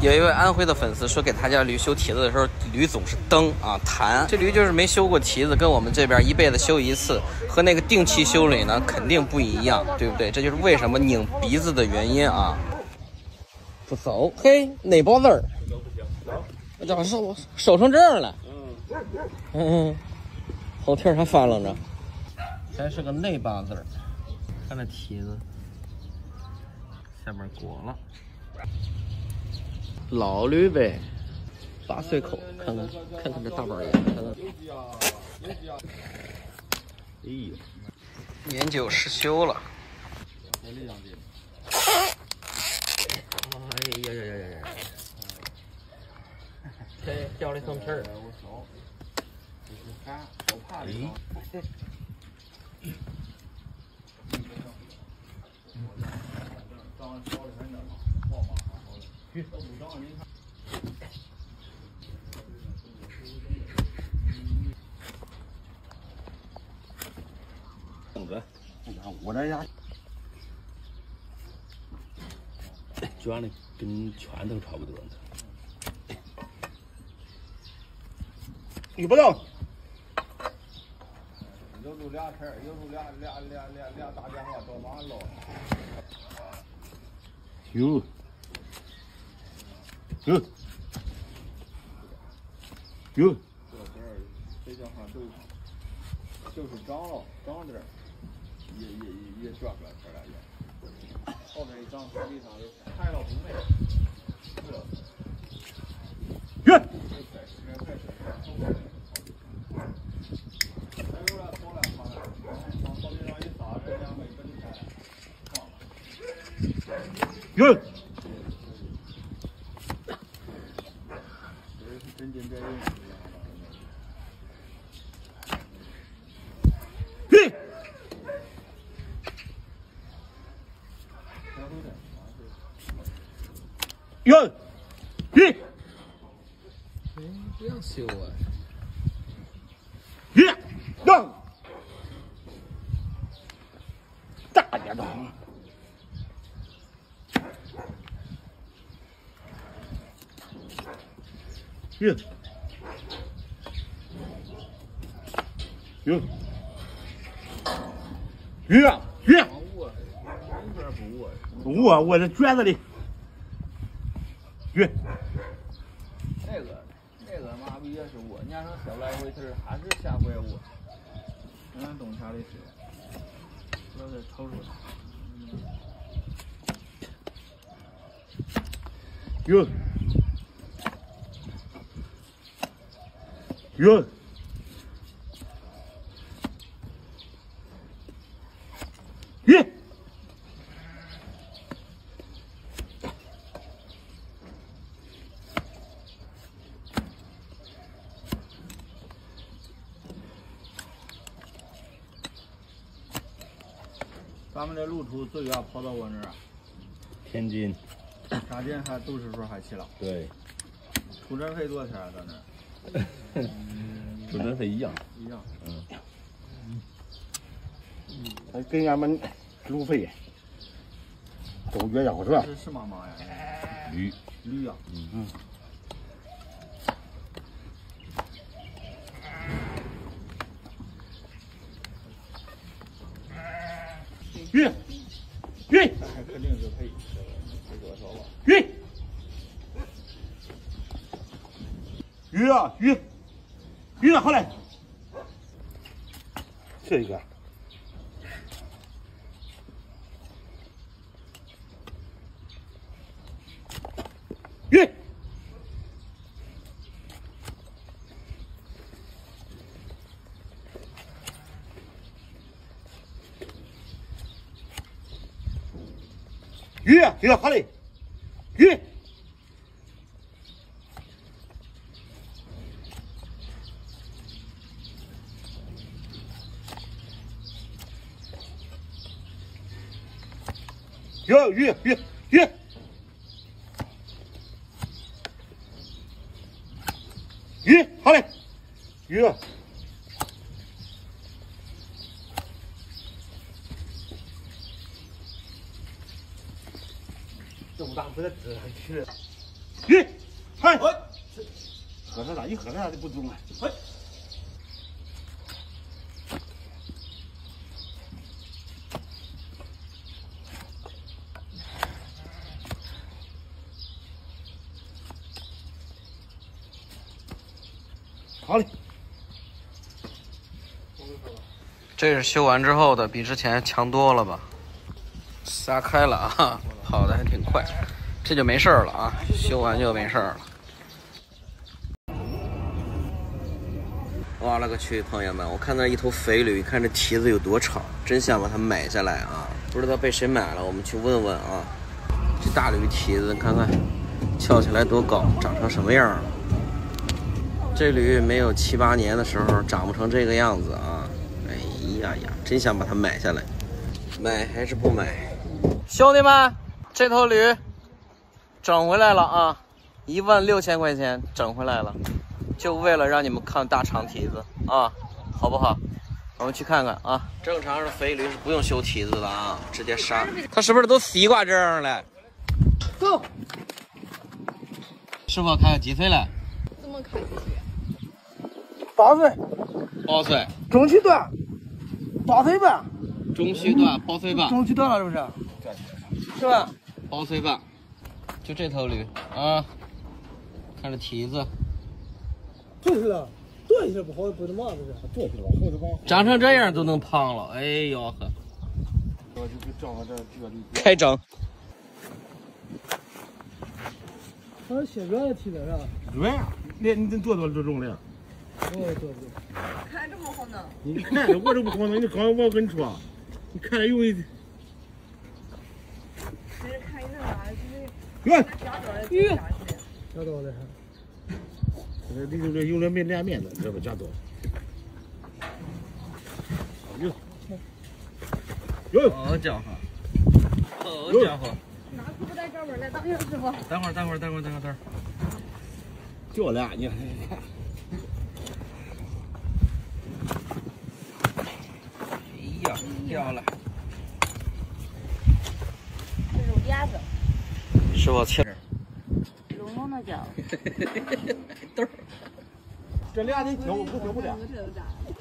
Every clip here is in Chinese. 有一位安徽的粉丝说，给他家驴修蹄子的时候，驴总是蹬啊弹，这驴就是没修过蹄子，跟我们这边一辈子修一次和那个定期修理呢肯定不一样，对不对？这就是为什么拧鼻子的原因啊。不走，嘿，哪包子儿？我咋手成这样了？嗯，后蹄还翻楞着，还是个内八字儿。看这蹄子，下面裹了。 老驴呗，八岁口，看看这大板眼，看看。哎呦，年久失修了。哎呀呀呀呀！这掉了一层皮儿。凳子，我这家卷的跟拳头差不多。你不动。有路俩车，有路俩打电话找马老。有。 有，这叫啥？就是长点儿，也转不了圈了也。后边一张手臂上就太老不美了。越。越。 哟，咦，不要修啊！咦，弄，大点的。咦，哟，咦，我这卷子里。 越，那个妈逼也是我，你看小来回头还是下回我，俺东下的是，我得瞅瞅。越，越，越。 咱们这路途最远跑到我这儿，天津，啥店还都是说还去了。对，出诊费多少钱啊？咱这出诊费一样。嗯，还跟俺们路费都一样是吧？这是嘛嘛呀？驴呀。嗯。运，肯定是赔，赔多少了？运，啊运，好嘞，这一个，运，鱼，好嘞，鱼，有鱼，鱼，好嘞，鱼。 鱼，五大不在这还去了。咦，嗨，喝上啥？一喝上啥就不中了。哎。 好嘞，这是修完之后的，比之前强多了吧？撒开了啊，跑的还挺快，这就没事了啊，修完就没事了。我了个去，朋友们，我看到一头肥驴，看这蹄子有多长，真想把它买下来啊！不知道被谁买了，我们去问问啊。这大驴蹄子，看看翘起来多高，长成什么样了？ 这驴没有7、8年的时候长不成这个样子啊！哎呀呀，真想把它买下来，买还是不买？兄弟们，这头驴整回来了啊！16,000块钱整回来了，就为了让你们看大长蹄子啊，好不好？我们去看看啊！正常的肥驴是不用修蹄子的啊，直接杀。它是不是都肥挂这样了？走，师傅看看几岁了？这么看几岁？ 8岁，8岁，中期段，8岁半，中期段8岁半，中期段了是不是？是吧？8岁半，就这头驴啊，看这蹄子，坐去了，坐一下不好，不他妈的是，坐去了，后头帮长成这样都能胖了，哎呦呵，我就给整个这驴开整，他是血栓的蹄子是吧？对，你得多重量。 我看这么晃荡，你看我这不晃荡，你刚我跟你说，你看着有一，这是看你那啥，就是夹刀的，夹刀的，有点没脸面的，这不夹刀，有，好家伙，好家伙，哪次不带这玩来？当下师傅，等会儿，就俩你。 掉了，这肉夹子，是我切的，肉浓的叫，豆儿，这俩得挑，不挑不了。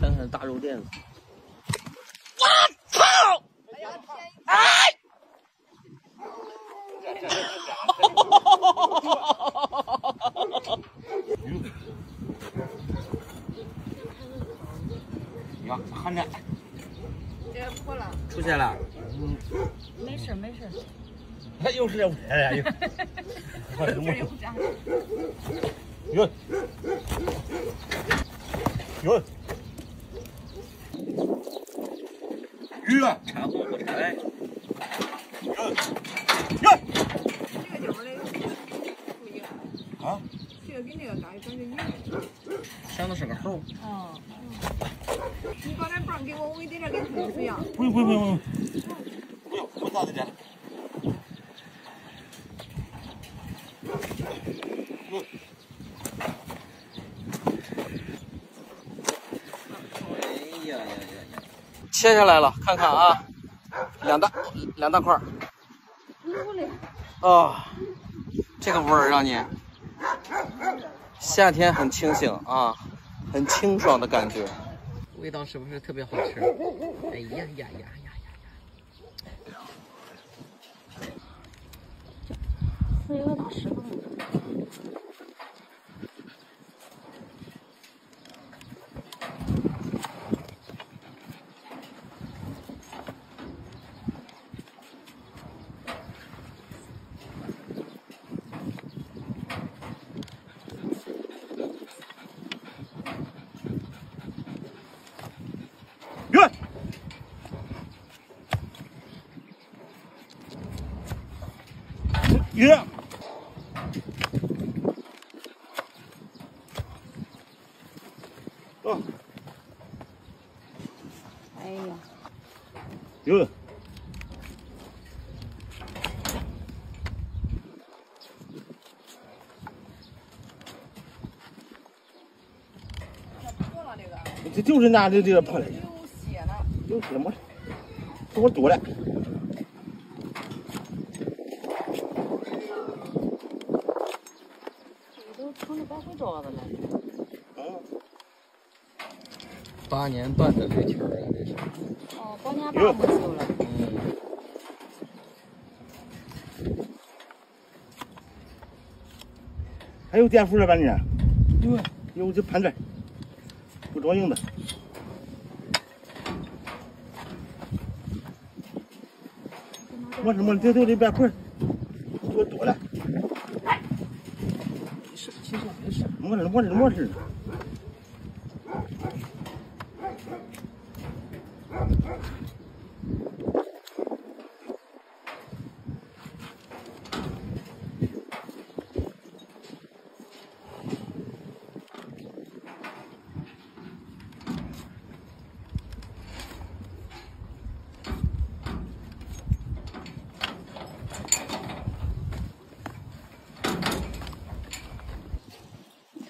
看看大肉垫子，我操！哎！呀，看着。 出现了，嗯，没事。哎，又是这回来了，又，产后不产来，这个鸟嘞不一样啊，这个跟那个感觉一样，像那是个猴。哦。 你把那棒给我，我给你在这给你吹呀！不用，不咋的点。哎呀呀呀！切下来了，看看啊，两大块。哦，这个味儿让你夏天很清醒啊，很清爽的感觉。 味道是不是特别好吃？哎呀！是一个大石头。鱼，哦，哎呀，有，破了这个，这就是拿这个破的，有血了，有血没？多了。光辉照的来。嗯。8年半的来钱了，这是。哦，8年半没修了。嗯。还有电弧了吧你？有，这盘子，不装硬的。 我什么就这半块，多多了。没事，其实没事。没事。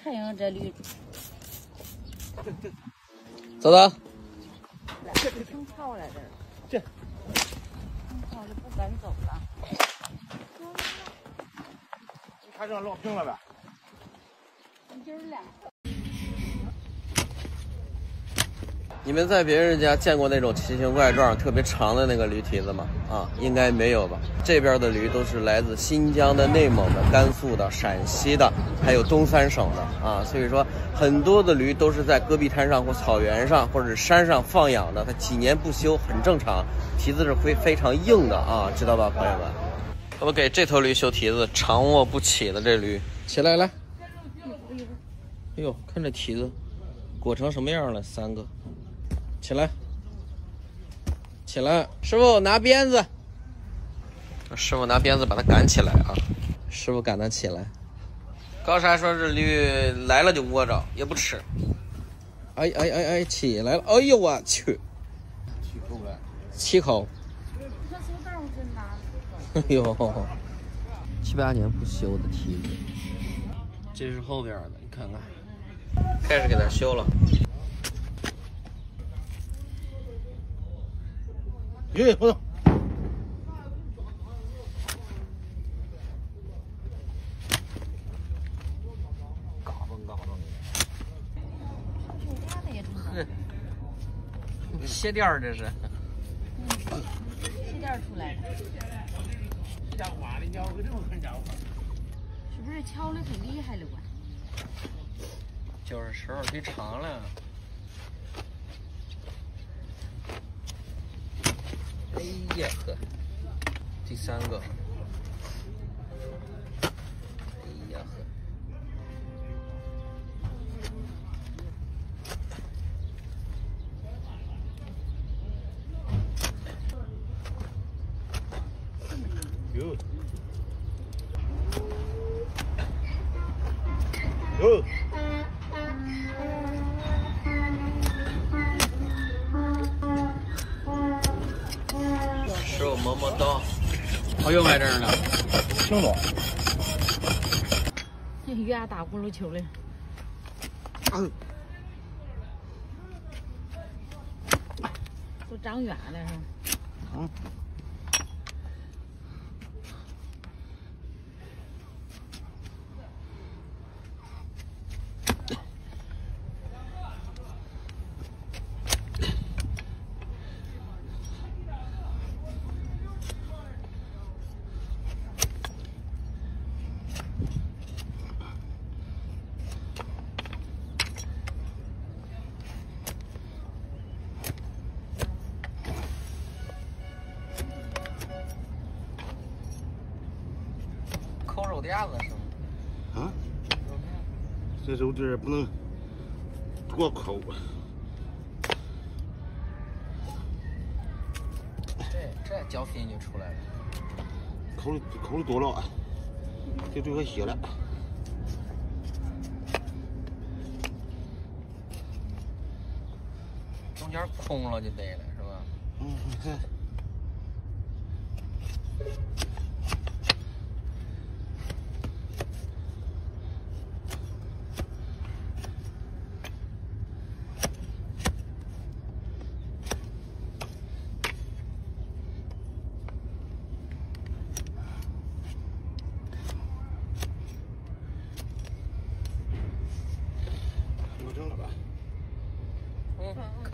太阳这绿，走走。这生泡来着。这生泡就不敢走了。你看这落平了呗。今儿俩。你们在别人家见过那种奇形怪状、特别长的那个驴蹄子吗？啊，应该没有吧？这边的驴都是来自新疆的、内蒙的、甘肃的、陕西的。 还有东三省的啊，所以说很多的驴都是在戈壁滩上或草原上或者山上放养的，它几年不休很正常，蹄子是会非常硬的啊，知道吧，朋友们？我给这头驴修蹄子，长卧不起的这驴起来来，哎呦，看这蹄子裹成什么样了，三个，起来，起来，师傅拿鞭子，师傅拿鞭子把它赶起来啊，师傅赶它起来。 高山说这驴来了就窝着，也不吃。哎，起来了！哎呦我去！7口。哎呦，7、8年不修的蹄子。这是后边的，你看看，开始给它修了。耶，活动。 鞋垫儿这是，鞋垫儿出来的。这家伙挖的家伙，这么狠家伙，是不是敲的挺厉害了吧？就是时候忒长了。哎呀呵，第3个。哎呀呵。 师傅磨磨刀，我又买这儿了，听懂？这鱼俺打咕噜球了。都长远了是吧？啊。 肉垫子是吗？啊，这肉垫不能多抠。这脚fin就出来了。抠的多了，这对我洗了。中间空了就对了，是吧？嗯，对。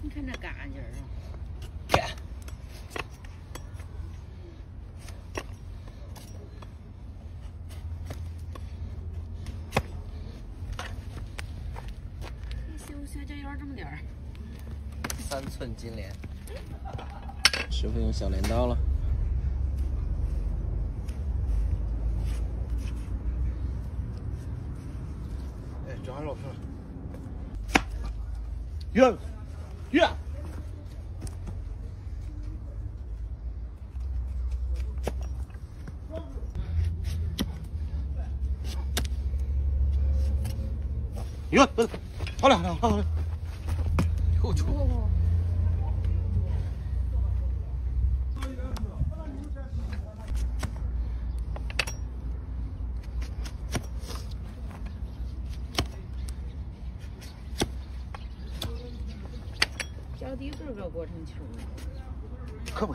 你看这嘎劲儿啊！嘎。 这么点儿，3寸金莲。师傅用小镰刀了。哎，这还绕片。越。 不，好了。 够住！小底棍给我裹成球了，可不。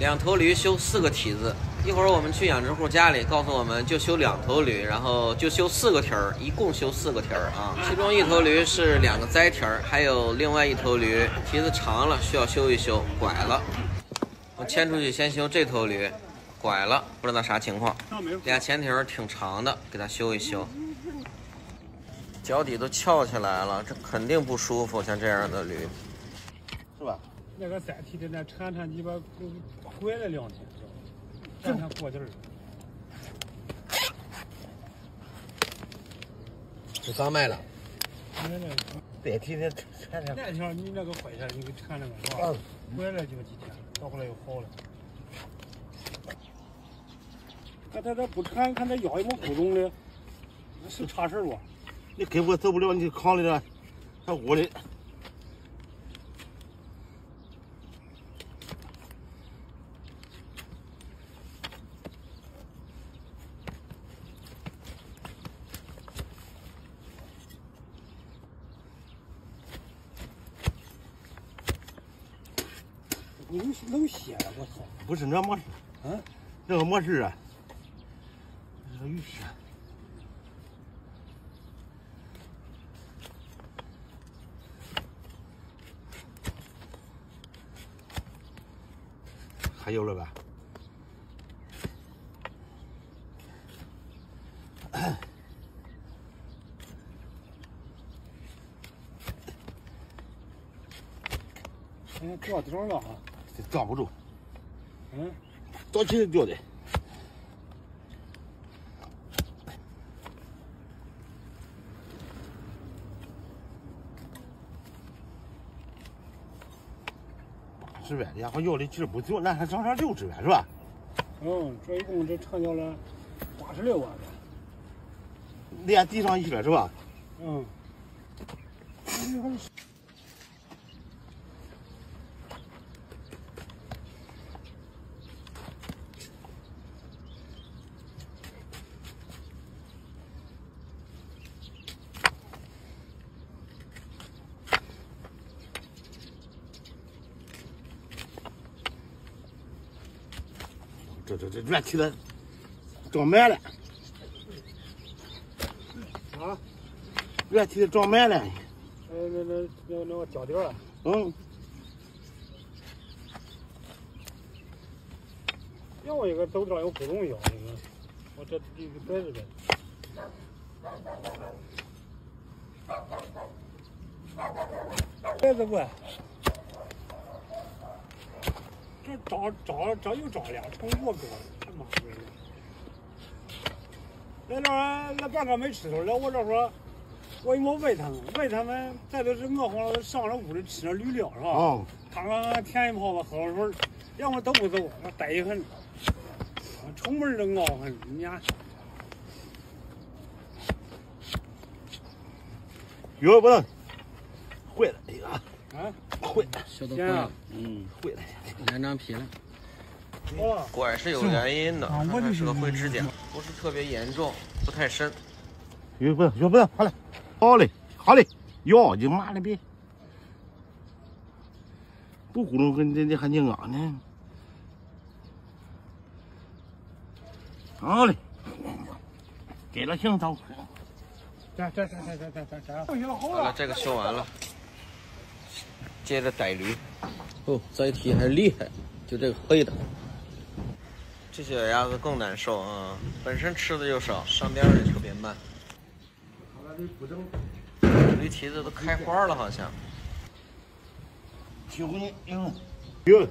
2头驴修4个蹄子，一会儿我们去养殖户家里，告诉我们就修2头驴，然后就修4个蹄儿，一共修4个蹄儿啊。其中1头驴是2个栽蹄儿，还有另外1头驴蹄子长了需要修一修，拐了。 我牵出去先修这头驴，拐了不知道啥情况，俩前蹄挺长的，给它修一修。脚底都翘起来了，这肯定不舒服，像这样的驴，是吧？那个3蹄的那缠鸡巴拐了2天，这还过劲儿。这咋卖了？3蹄的缠缠。那条你那个坏下来，你给缠那个是吧？拐了就几天。 到后来又好了，看他这不缠，看他腰也没鼓动的，是差事不？你跟我走不了，你扛着他屋里。能歇了，我操！不是那没事，嗯，那个没事啊，这鱼歇。还有了吧？哎，掉点了啊！ 抓不住，嗯，早起就掉的。8只尾的，然后要的其实不多，那还长上6只尾是吧？嗯，这一共这成交了86万。连地上1个是吧？嗯。这软体的长满了啊，软体的长满了。哎，那我浇掉了。嗯。要我一个走道有不重要，我这一个在这边。 盖子过，这找又找俩，成我哥，他妈的！那那那半个没吃头了，我这说，我也没问他们，再都是饿慌了，上了屋里吃了驴料是吧？哦。看看舔一泡吧，喝了水，要么都不走，那呆一很，出门都傲很，你看。 有不能，坏了这个啊，坏了，小都坏了，嗯，坏了，难张皮了。果然是有原因的，它是个灰指甲，不是特别严重，不太深。有不能，有不能，好嘞，好嘞，好嘞，哟，你妈的别，不咕噜跟这还硬刚呢。好嘞，给了行头。 这，好了，这个修完了，接着逮驴。哦，这一题还厉害，就这个黑的。这小鸭子更难受啊，本身吃的就少，上边也特别慢。驴蹄子都开花了，好像。有。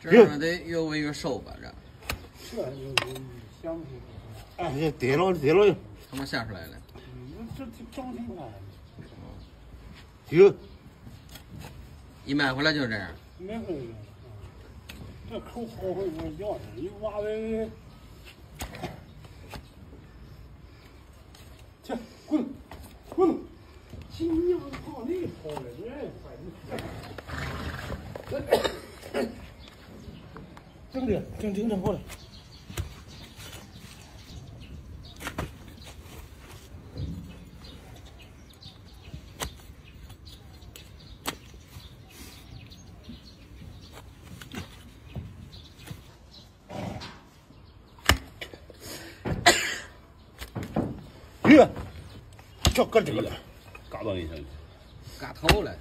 这样得越喂越瘦吧？这香皮，哎，逮了，他妈吓出来了。这装挺好。有，你买回来就是这样。买回来，这口好会我要的，你娃的，去滚，新娘跑的跑了，人。 正好了。鱼，这搁这个了，嘎到一下，嘎透了。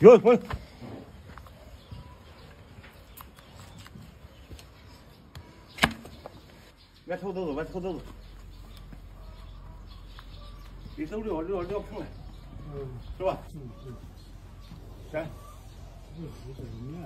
有滚。 别偷走，你都撂空了，嗯，是吧？嗯。来，这是什么呀？